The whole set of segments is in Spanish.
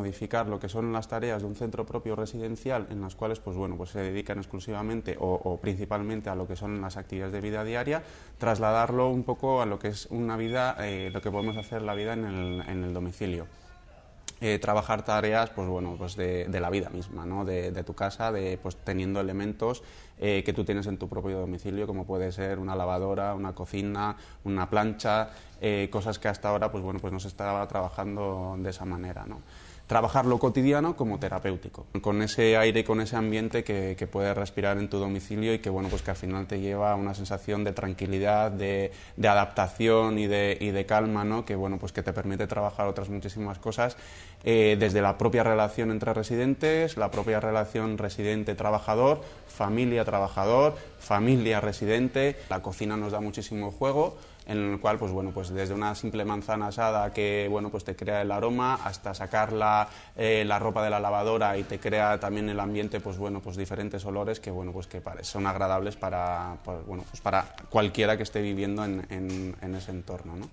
modificar lo que son las tareas de un centro propio residencial en las cuales pues bueno, pues se dedican exclusivamente o principalmente a lo que son las actividades de vida diaria, trasladarlo un poco a lo que es una vida, lo que podemos hacer la vida en el domicilio. Trabajar tareas pues bueno, pues de la vida misma, ¿no? de tu casa, pues teniendo elementos que tú tienes en tu propio domicilio, como puede ser una lavadora, una cocina, una plancha, cosas que hasta ahora pues bueno, pues no se estaba trabajando de esa manera, ¿no? Trabajar lo cotidiano como terapéutico, con ese aire y con ese ambiente que puedes respirar en tu domicilio y que bueno, pues que al final te lleva a una sensación de tranquilidad, de adaptación y de calma, ¿no? Que bueno, pues que te permite trabajar otras muchísimas cosas, desde la propia relación entre residentes, la propia relación residente-trabajador, familia-trabajador, familia-residente. La cocina nos da muchísimo juego, en el cual pues bueno, pues desde una simple manzana asada que bueno, pues te crea el aroma, hasta sacar la ropa de la lavadora y te crea también el ambiente, pues bueno, pues diferentes olores que bueno, pues que son agradables para, pues bueno, pues para cualquiera que esté viviendo en ese entorno, ¿no?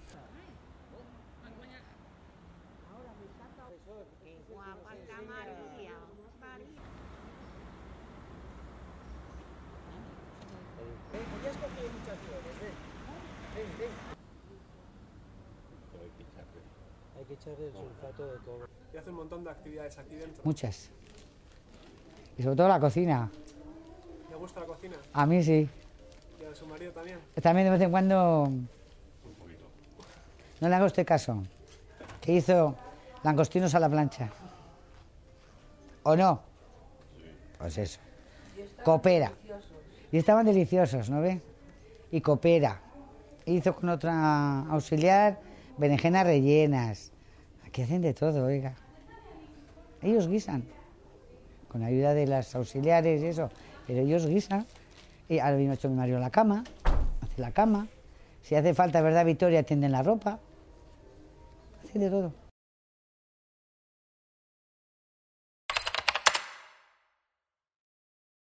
Hay que echarle el sulfato de cobre. Y hace un montón de actividades aquí dentro. Muchas. Y sobre todo la cocina. ¿Le gusta la cocina? A mí sí. ¿Y a su marido también? También de vez en cuando. Un poquito. No le haga usted caso. Que hizo langostinos a la plancha. ¿O no? Sí. Pues eso. Coopera. Y estaban deliciosos, ¿no ve? Y coopera. Hizo con otra auxiliar berenjenas rellenas. Aquí hacen de todo, oiga. Ellos guisan, con ayuda de las auxiliares y eso, pero ellos guisan. Y ahora mismo ha hecho mi marido la cama, hace la cama. Si hace falta, ¿verdad, Victoria? Tienden la ropa. Hacen de todo.